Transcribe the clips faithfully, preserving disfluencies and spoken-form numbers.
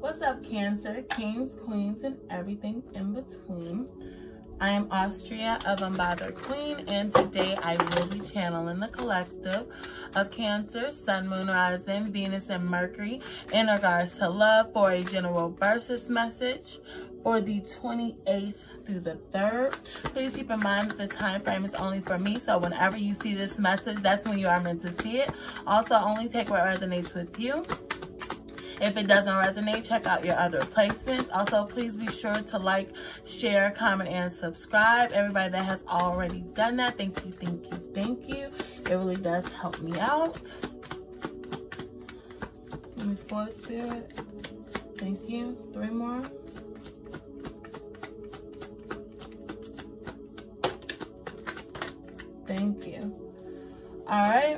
What's up, Cancer, kings, queens, and everything in between? I am Austria of Unbothered Queen, and today I will be channeling the collective of Cancer, Sun, Moon, Rising, Venus, and Mercury in regards to love for a general versus message for the twenty-eighth through the third. Please keep in mind that the time frame is only for me, so whenever you see this message, that's when you are meant to see it. Also, only take what resonates with you. If it doesn't resonate, check out your other placements. Also, please be sure to like, share, comment, and subscribe. Everybody that has already done that, thank you, thank you, thank you. It really does help me out. Give me four, Spirit. Thank you. Three more. Thank you. All right.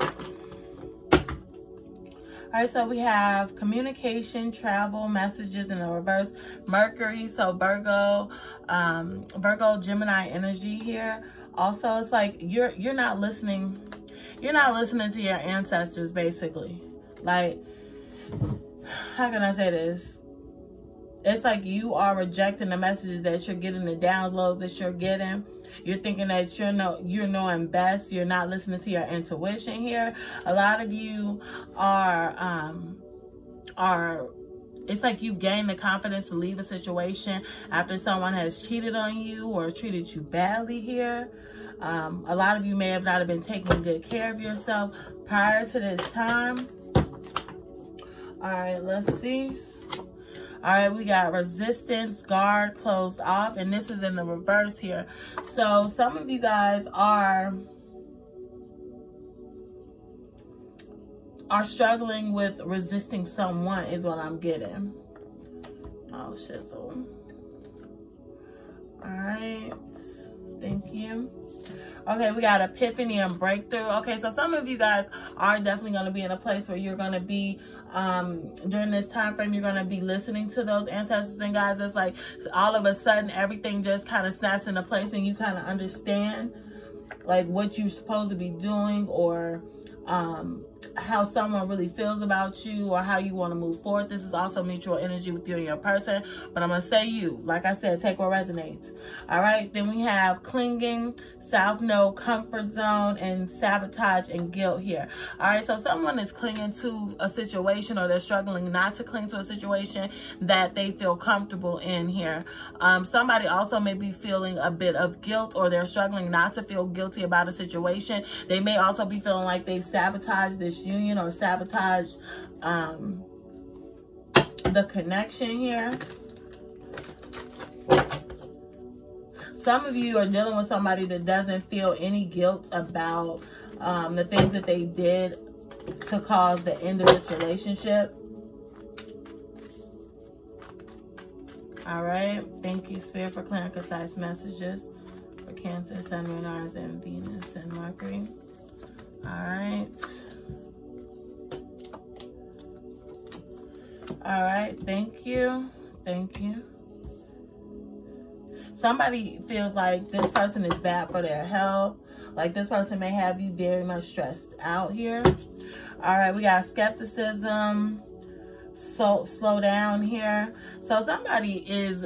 All right, so we have communication, travel, messages in the reverse. Mercury, so Virgo, um, Virgo, Gemini energy here. Also, it's like you're you're not listening, you're not listening to your ancestors, basically. Like, how can I say this? It's like you are rejecting the messages that you're getting, the downloads that you're getting. You're thinking that you're know you're knowing best. You're not listening to your intuition here. A lot of you are um are it's like you've gained the confidence to leave a situation after someone has cheated on you or treated you badly here. Um, a lot of you may have not have been taking good care of yourself prior to this time. All right, let's see. All right, we got resistance, guard, closed off, and this is in the reverse here. So some of you guys are, are struggling with resisting someone is what I'm getting. Oh, shizzle. All right, thank you. Okay, we got epiphany and breakthrough. Okay, so some of you guys are definitely going to be in a place where you're going to be, um, during this time frame, you're going to be listening to those ancestors and guys. It's like all of a sudden, everything just kind of snaps into place and you kind of understand like what you're supposed to be doing or um, how someone really feels about you or how you want to move forward. This is also mutual energy with you and your person, but I'm going to say you, like I said, take what resonates. All right. Then we have clinging, self, no comfort zone, and sabotage and guilt here. All right. So someone is clinging to a situation or they're struggling not to cling to a situation that they feel comfortable in here. Um, somebody also may be feeling a bit of guilt or they're struggling not to feel guilty about a situation. They may also be feeling like they've sabotaged this union or sabotage um, the connection here. Some of you are dealing with somebody that doesn't feel any guilt about um, the things that they did to cause the end of this relationship. All right. Thank you, Spirit, for clear and concise messages for Cancer, Sun, Moon, Rising, Venus, and Mercury. All right. All right, thank you, thank you. Somebody feels like this person is bad for their health. Like this person may have you very much stressed out here. All right, we got skepticism, so slow down here. So somebody is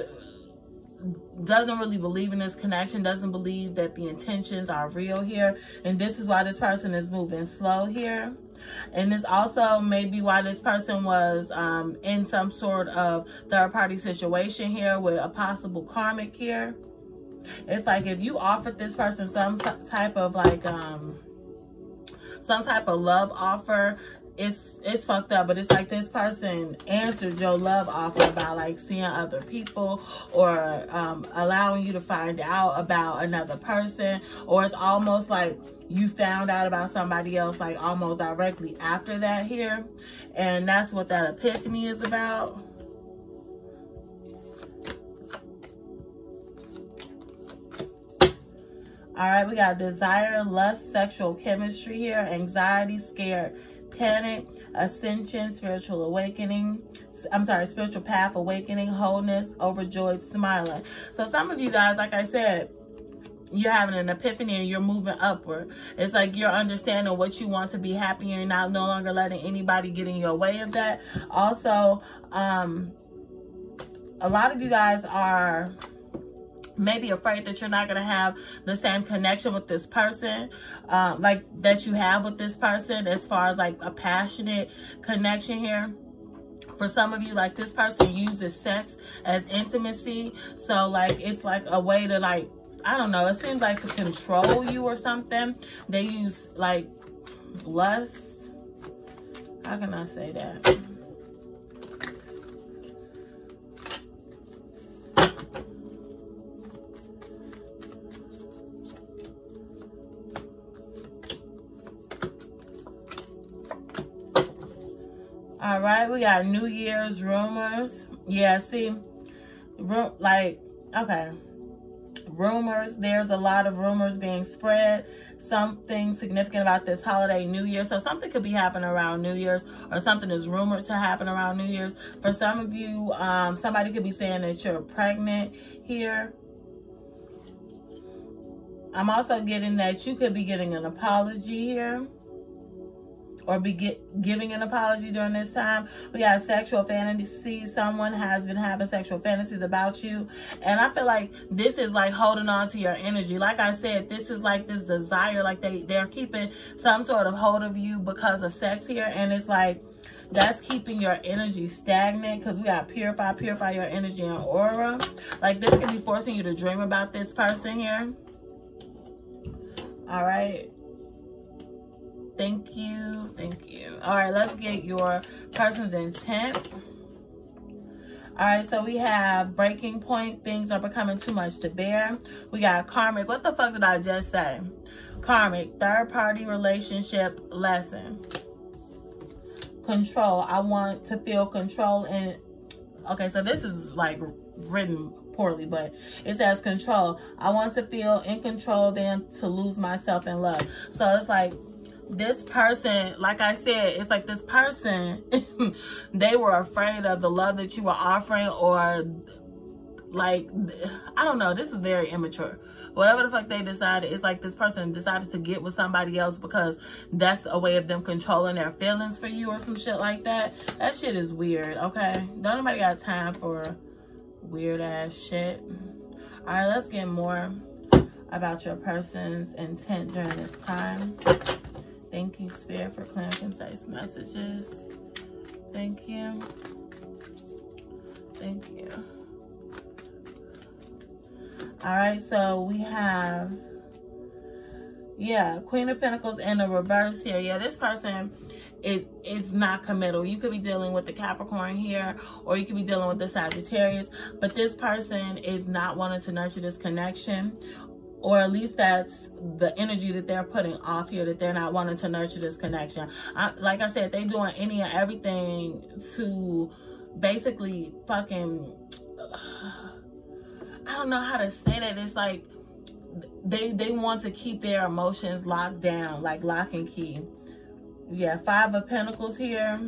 doesn't really believe in this connection, doesn't believe that the intentions are real here. And this is why this person is moving slow here. And this also may be why this person was um, in some sort of third-party situation here with a possible karmic here. It's like if you offered this person some type of like um, some type of love offer, it's it's fucked up. But it's like this person answered your love offer by like seeing other people or um, allowing you to find out about another person, or it's almost like you found out about somebody else like almost directly after that here. And that's what that epiphany is about. All right, we got desire, lust, sexual chemistry here, anxiety, scared, panic, ascension, spiritual awakening. I'm sorry, spiritual path, awakening, wholeness, overjoyed, smiling. So some of you guys, like I said, you're having an epiphany and you're moving upward. It's like you're understanding what you want to be happy and not no longer letting anybody get in your way of that. Also, um, a lot of you guys are maybe afraid that you're not going to have the same connection with this person, uh, like that you have with this person, as far as like a passionate connection here. For some of you, like, this person uses sex as intimacy. So, like, it's like a way to, like, I don't know. It seems like to control you or something. They use, like, lust. How can I say that? All right, we got New Year's rumors. Yeah, see, ru like, okay, rumors. There's a lot of rumors being spread. Something significant about this holiday, New Year. So something could be happening around New Year's, or something is rumored to happen around New Year's. For some of you, um, somebody could be saying that you're pregnant here. I'm also getting that you could be getting an apology here, or be get, giving an apology during this time. We got sexual fantasies. Someone has been having sexual fantasies about you. And I feel like this is like holding on to your energy. Like I said, this is like this desire. Like they, they're keeping some sort of hold of you because of sex here. And it's like that's keeping your energy stagnant, because we got purify, purify your energy and aura. Like this could be forcing you to dream about this person here. All right. Thank you. Thank you. All right, let's get your person's intent. All right, so we have breaking point. Things are becoming too much to bear. We got karmic. What the fuck did I just say? Karmic. Third-party relationship lesson. Control. I want to feel control in... Okay, so this is, like, written poorly, but it says control. I want to feel in control then to lose myself in love. So it's like... This person, like I said, it's like this person, they were afraid of the love that you were offering, or like, I don't know, this is very immature. Whatever the fuck they decided, it's like this person decided to get with somebody else because that's a way of them controlling their feelings for you or some shit like that. That shit is weird, okay? Don't nobody got time for weird ass shit. All right, let's get more about your person's intent during this time. Thank you, Spirit, for clear and concise messages. Thank you. Thank you. All right, so we have, yeah, Queen of Pentacles in the reverse here. Yeah, this person, it, it's not committal. You could be dealing with the Capricorn here, or you could be dealing with the Sagittarius, but this person is not wanting to nurture this connection. Or at least that's the energy that they're putting off here, that they're not wanting to nurture this connection. I, like I said, they doing any and everything to basically fucking... Uh, I don't know how to say that. It's like they, they want to keep their emotions locked down, like lock and key. Yeah, Five of Pentacles here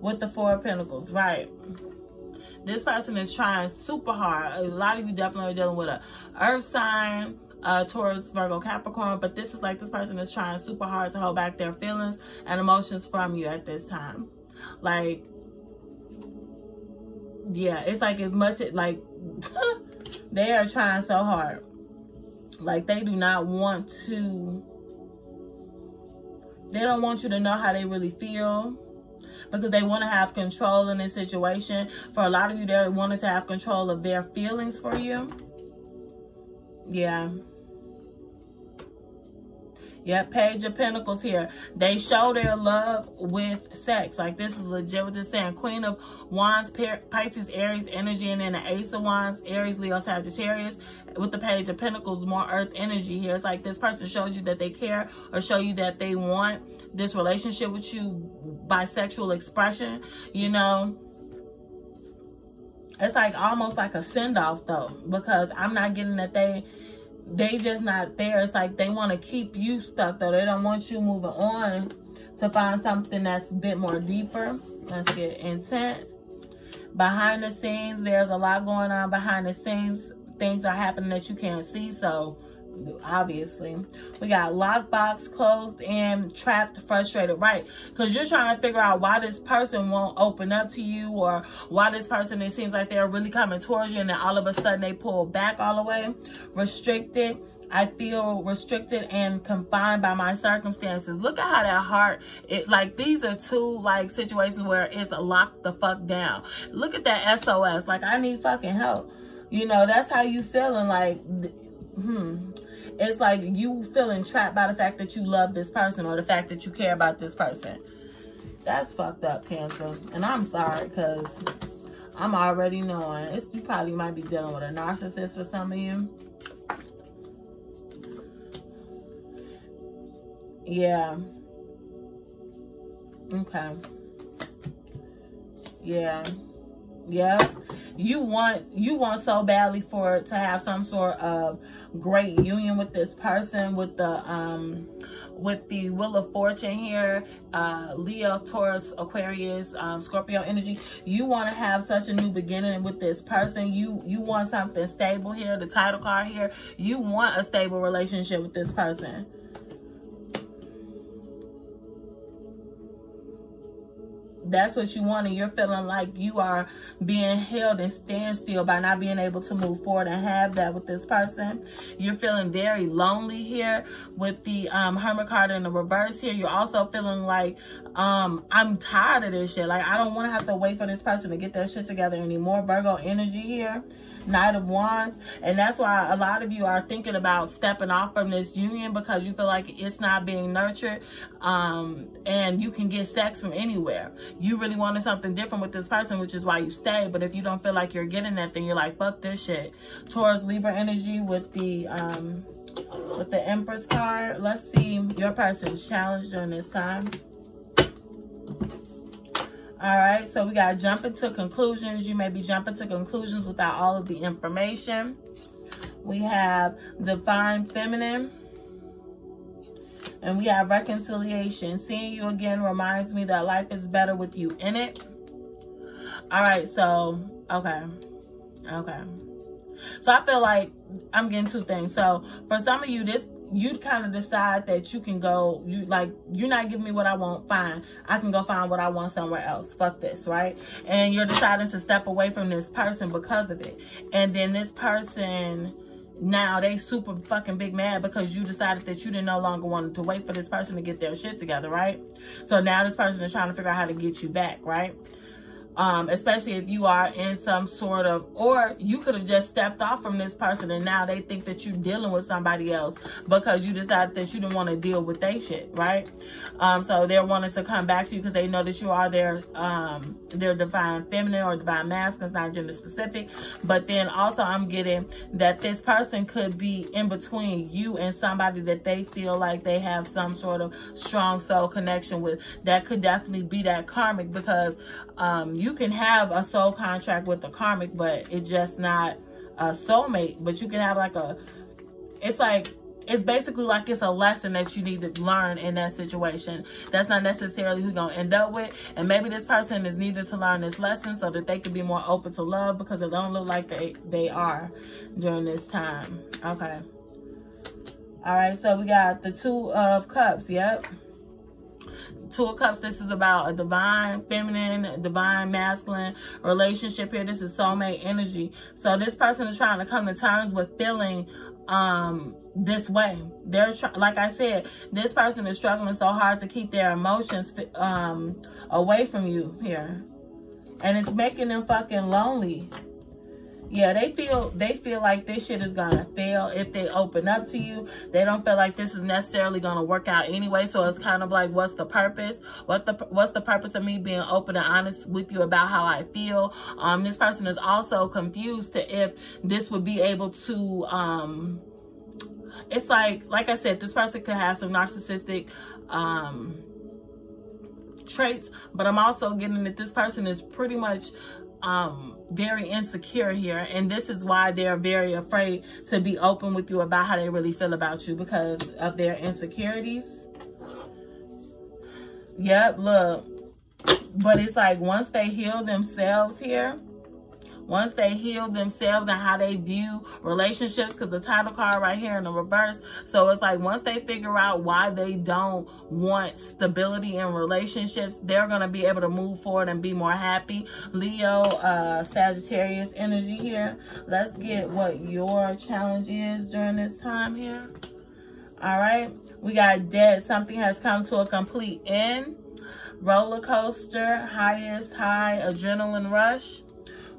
with the Four of Pentacles, right. This person is trying super hard. A lot of you definitely are dealing with a earth sign, uh, Taurus, Virgo, Capricorn. But this is like this person is trying super hard to hold back their feelings and emotions from you at this time. Like, yeah, it's like as much, like, they are trying so hard. Like, they do not want to, they don't want you to know how they really feel, because they want to have control in this situation. For a lot of you, they wanted to have control of their feelings for you. Yeah. Yeah, Page of Pentacles here. They show their love with sex. Like, this is legit what they're saying. Queen of Wands, Pisces, Aries, energy. And then the Ace of Wands, Aries, Leo, Sagittarius. With the Page of Pentacles, more earth energy here. It's like this person showed you that they care, or show you that they want this relationship with you by sexual expression, you know. It's like almost like a send-off, though, because I'm not getting that they... They just not there. It's like they want to keep you stuck, though. They don't want you moving on to find something that's a bit more deeper. Let's get intent. Behind the scenes, there's a lot going on behind the scenes. Things are happening that you can't see, so obviously. We got lockbox, closed in, trapped, frustrated, right? Because you're trying to figure out why this person won't open up to you, or why this person, it seems like they're really coming towards you, and then all of a sudden they pull back all the way. Restricted. I feel restricted and confined by my circumstances. Look at how that heart, it like, these are two like situations where it's locked the fuck down. Look at that S O S. Like, I need fucking help. You know, that's how you feeling. Like, hmm. It's like you feeling trapped by the fact that you love this person, or the fact that you care about this person. That's fucked up, Cancer. And I'm sorry, because I'm already knowing. It's, you probably might be dealing with a narcissist for some of you. Yeah. Okay. Yeah. Yeah. You want, you want so badly for to have some sort of great union with this person, with the um with the Wheel of Fortune here, uh Leo, Taurus, Aquarius, um Scorpio energy. You want to have such a new beginning with this person. You you want something stable here, the title card here. You want a stable relationship with this person. That's what you want, and you're feeling like you are being held and standstill by not being able to move forward and have that with this person. You're feeling very lonely here with the um, Hermit card in the reverse here. You're also feeling like, um, I'm tired of this shit. Like, I don't want to have to wait for this person to get their shit together anymore. Virgo energy here. Knight of Wands. And that's why a lot of you are thinking about stepping off from this union, because you feel like it's not being nurtured, um, and you can get sex from anywhere. You really wanted something different with this person, which is why you stay. But if you don't feel like you're getting that, then you're like, fuck this shit. Taurus, Libra energy with the um, with the Empress card. Let's see your person's challenge during this time. All right, so we got jumping to conclusions. You may be jumping to conclusions without all of the information. We have divine feminine. And we have reconciliation. Seeing you again reminds me that life is better with you in it. All right, so, okay. Okay. So I feel like I'm getting two things. So for some of you, this, you'd kind of decide that you can go, you like, you're not giving me what I want, fine. I can go find what I want somewhere else. Fuck this, right? And you're deciding to step away from this person because of it. And then this person, now they super fucking big mad because you decided that you didn't no longer wanted to wait for this person to get their shit together, right? So now this person is trying to figure out how to get you back, right? Um, especially if you are in some sort of, or you could have just stepped off from this person, and now they think that you're dealing with somebody else because you decided that you didn't want to deal with they shit, right? Um, so they're wanting to come back to you because they know that you are their, um, their divine feminine or divine masculine. It's not gender specific. But then also I'm getting that this person could be in between you and somebody that they feel like they have some sort of strong soul connection with. That could definitely be that karmic, because um, you You can have a soul contract with the karmic, but it's just not a soulmate. But you can have like a, it's like, it's basically like it's a lesson that you need to learn in that situation. That's not necessarily who you're going to end up with. And maybe this person is needed to learn this lesson so that they can be more open to love, because it don't look like they, they are during this time. Okay. All right. So we got the Two of Cups. Yep. Two of Cups, this is about a divine feminine, divine masculine relationship here. This is soulmate energy. So this person is trying to come to terms with feeling um, this way. They're, like I said, this person is struggling so hard to keep their emotions um, away from you here. And it's making them fucking lonely. Yeah, they feel they feel like this shit is gonna fail if they open up to you. They don't feel like this is necessarily gonna work out anyway. So it's kind of like, what's the purpose? What the what's the purpose of me being open and honest with you about how I feel? Um, this person is also confused to if this would be able to. Um, it's like like I said, this person could have some narcissistic um, traits, but I'm also getting that this person is pretty much. Um, very insecure here, and this is why they're very afraid to be open with you about how they really feel about you, because of their insecurities. Yep, look, but it's like once they heal themselves here, once they heal themselves and how they view relationships, because the title card right here in the reverse. So it's like once they figure out why they don't want stability in relationships, they're going to be able to move forward and be more happy. Leo, uh, Sagittarius energy here. Let's get what your challenge is during this time here. All right. We got dead. Something has come to a complete end. Roller coaster, highest high, adrenaline rush.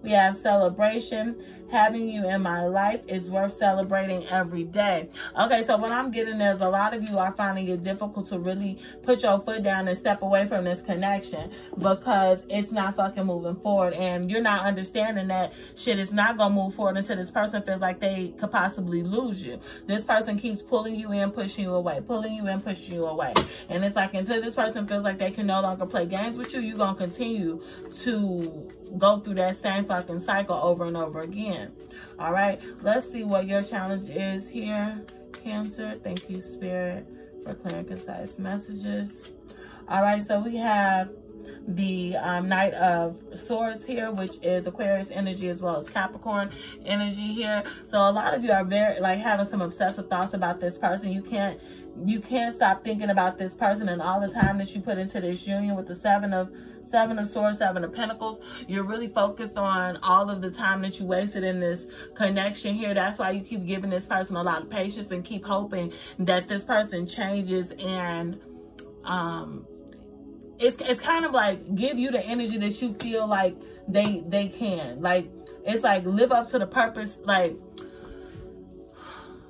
We have celebration. Having you in my life is worth celebrating every day. Okay, so what I'm getting is a lot of you are finding it difficult to really put your foot down and step away from this connection because it's not fucking moving forward, and you're not understanding that shit is not gonna move forward until this person feels like they could possibly lose you. This person keeps pulling you in, pushing you away, pulling you in, pushing you away, and it's like until this person feels like they can no longer play games with you, you're gonna continue to go through that same fucking cycle over and over again. All right, let's see what your challenge is here, Cancer. Thank you, Spirit, for clear and concise messages. All right, so we have the um, Knight of Swords here, which is Aquarius energy as well as Capricorn energy here. So a lot of you are very like having some obsessive thoughts about this person. You can't you can't stop thinking about this person, and all the time that you put into this union with the seven of seven of swords, seven of pentacles, you're really focused on all of the time that you wasted in this connection here. That's why you keep giving this person a lot of patience and keep hoping that this person changes, and um It's, it's kind of like give you the energy that you feel like they they can. Like, it's like live up to the purpose. Like,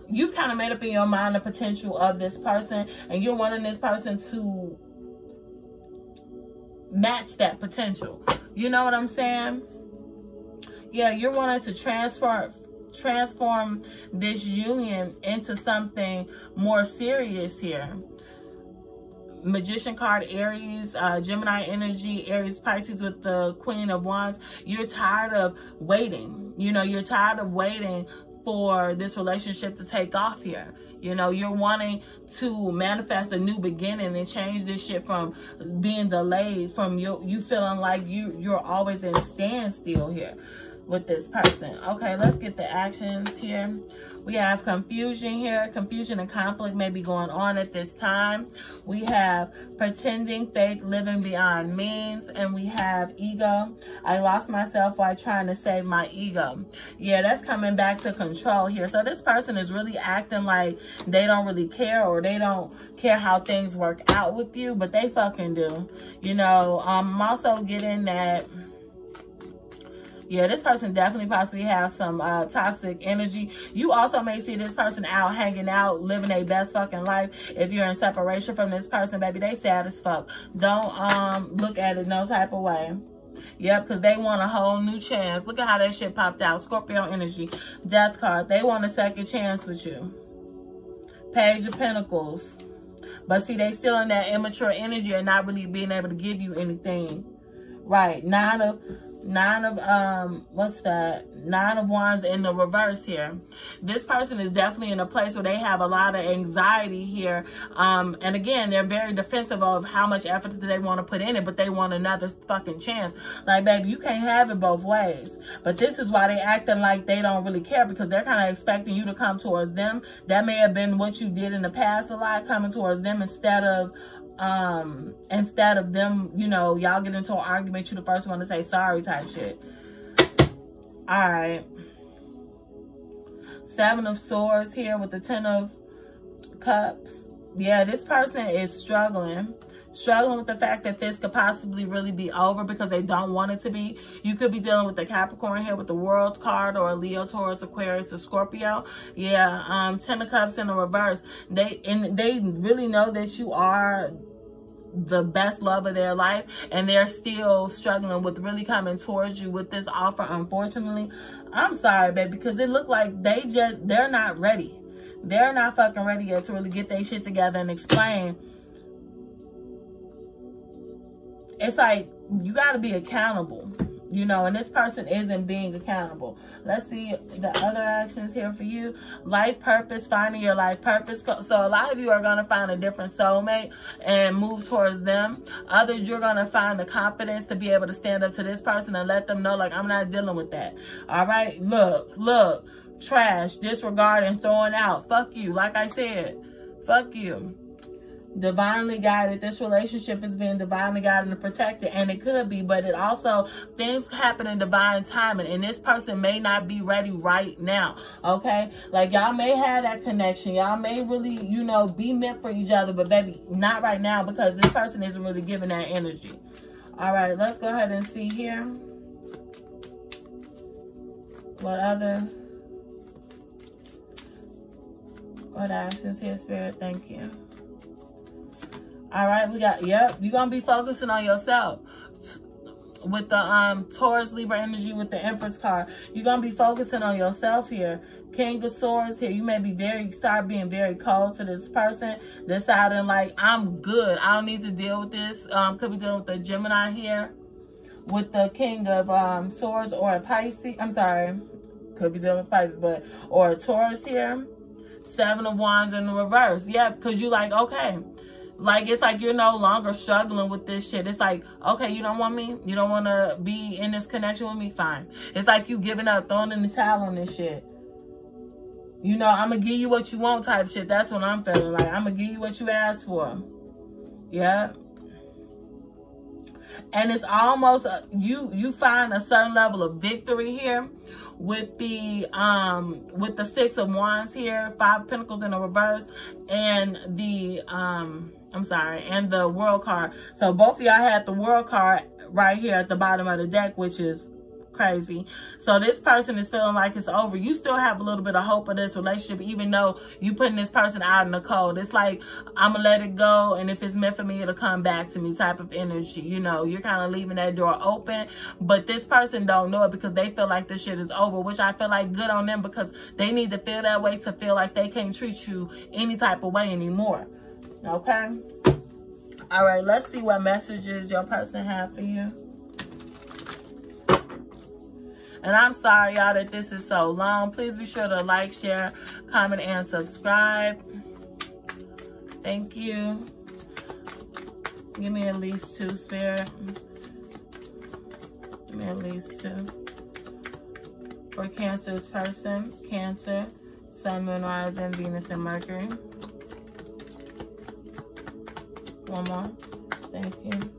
you've kind of made up in your mind the potential of this person, and you're wanting this person to match that potential. You know what I'm saying? Yeah, you're wanting to transfer... transform this union into something more serious here. Magician card, Aries, uh, Gemini energy, Aries, Pisces with the Queen of Wands. You're tired of waiting. You know, you're tired of waiting for this relationship to take off here. You know, you're wanting to manifest a new beginning and change this shit from being delayed, from you, you feeling like you, you're always in standstill here with this person. Okay, let's get the actions here. We have confusion here. Confusion and conflict may be going on at this time. We have pretending, fake, living beyond means, and we have ego. I lost myself while trying to save my ego. Yeah, that's coming back to control here. So this person is really acting like they don't really care, or they don't care how things work out with you, but they fucking do. You know, um, I'm also getting that... Yeah, this person definitely possibly has some uh, toxic energy. You also may see this person out hanging out, living their best fucking life. If you're in separation from this person, baby, they sad as fuck. Don't um, look at it no type of way. Yep, because they want a whole new chance. Look at how that shit popped out. Scorpio energy, death card. They want a second chance with you. Page of Pentacles. But see, they still in that immature energy and not really being able to give you anything. Right. Nine of... Nine of, um, what's that? Nine of Wands in the reverse here. This person is definitely in a place where they have a lot of anxiety here. Um, and again, they're very defensive of how much effort that they want to put in it, but they want another fucking chance. Like, baby, you can't have it both ways. But this is why they acting like they don't really care, because they're kind of expecting you to come towards them. That may have been what you did in the past a lot, coming towards them instead of, um instead of them, you know, y'all get into an argument, you the first one to say sorry type shit. All right, seven of swords here with the ten of cups. Yeah, this person is struggling struggling with the fact that this could possibly really be over, because they don't want it to be. You could be dealing with the Capricorn here with the world card, or a Leo, Taurus, Aquarius, or Scorpio. Yeah, um, ten of cups in the reverse. They and they really know that you are the best love of their life, and they're still struggling with really coming towards you with this offer, unfortunately. I'm sorry, baby, because it looked like they just, they're not ready. They're not fucking ready yet to really get their shit together and explain. It's like, you got to be accountable. you know, and this person isn't being accountable. Let's see the other actions here for you. Life purpose, finding your life purpose. So a lot of you are going to find a different soulmate and move towards them. Others, you're going to find the confidence to be able to stand up to this person and let them know, like, I'm not dealing with that. All right, look, look, trash, disregard, and throwing out. Fuck you, like I said, fuck you. Divinely guided. This relationship is being divinely guided and protected, and it could be, but it also, things happen in divine timing, and this person may not be ready right now. Okay, like, y'all may have that connection, y'all may really, you know, be meant for each other, but baby, not right now, because this person isn't really giving that energy. All right, let's go ahead and see here what other what actions here, Spirit. Thank you. All right, we got, yep, you're going to be focusing on yourself. With the um, Taurus, Libra energy with the Empress card, you're going to be focusing on yourself here. King of Swords here, you may be very, start being very cold to this person, deciding like, I'm good, I don't need to deal with this. Um, could be dealing with the Gemini here, with the King of um, Swords, or a Pisces, I'm sorry, could be dealing with Pisces, but, or a Taurus here. Seven of Wands in the reverse. Yeah, because you like, okay. Like, it's like you're no longer struggling with this shit. It's like, okay, you don't want me? You don't want to be in this connection with me? Fine. It's like you giving up, throwing in the towel on this shit. You know, I'm going to give you what you want type shit. That's what I'm feeling like. I'm going to give you what you asked for. Yeah. And it's almost, a, you you find a certain level of victory here with the um with the Six of Wands here, Five Pentacles in the reverse, and the um I'm sorry, and the World card. So both of y'all had the World card right here at the bottom of the deck, which is crazy. So this person is feeling like it's over. You still have a little bit of hope of this relationship, even though you putting this person out in the cold. It's like, I'm gonna let it go, and if it's meant for me, it'll come back to me type of energy. You know, you're kind of leaving that door open, but this person don't know it because they feel like this shit is over, which I feel like good on them, because they need to feel that way to feel like they can't treat you any type of way anymore. Okay, all right, let's see what messages your person have for you. And I'm sorry, y'all, that this is so long. Please be sure to like, share, comment, and subscribe. Thank you. Give me at least two, Spirit. Give me at least two. For Cancer's person, Cancer, Sun, Moon, Rising, Venus, and Mercury. One more. Thank you.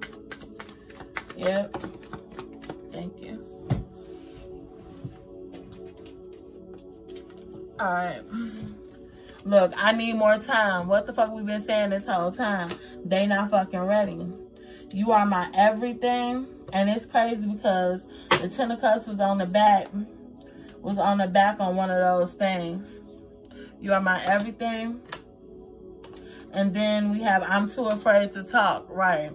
Yep. Thank you. All right, look, I need more time. What the fuck we been saying this whole time? They not fucking ready. You are my everything. And it's crazy because the Ten of Cups was on the back, was on the back on one of those things. You are my everything. And then we have, I'm too afraid to talk, right?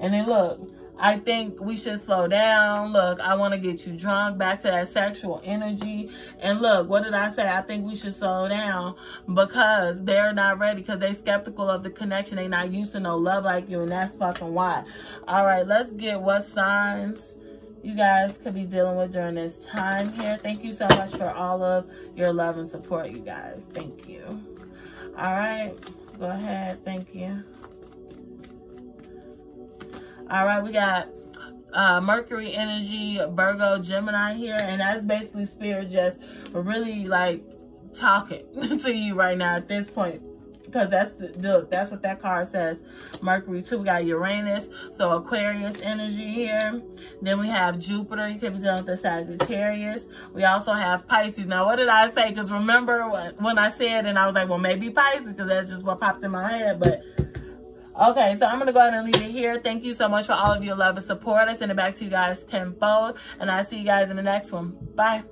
And then look, I think we should slow down. Look, I want to get you drunk, back to that sexual energy. And look, what did I say? I think we should slow down because they're not ready, because they skeptical of the connection. They not used to no love like you, and that's fucking why. All right, let's get what signs you guys could be dealing with during this time here. Thank you so much for all of your love and support, you guys. Thank you. All right, go ahead. Thank you. All right, we got uh, Mercury energy, Virgo, Gemini here. And that's basically Spirit just really like talking to you right now at this point. Because that's the, look, that's what that card says. Mercury too. We got Uranus, so Aquarius energy here. Then we have Jupiter. You could be dealing with the Sagittarius. We also have Pisces. Now, what did I say? Because remember when I said, and I was like, well, maybe Pisces, because that's just what popped in my head. But okay, so I'm going to go ahead and leave it here. Thank you so much for all of your love and support. I send it back to you guys tenfold, and I'll see you guys in the next one. Bye.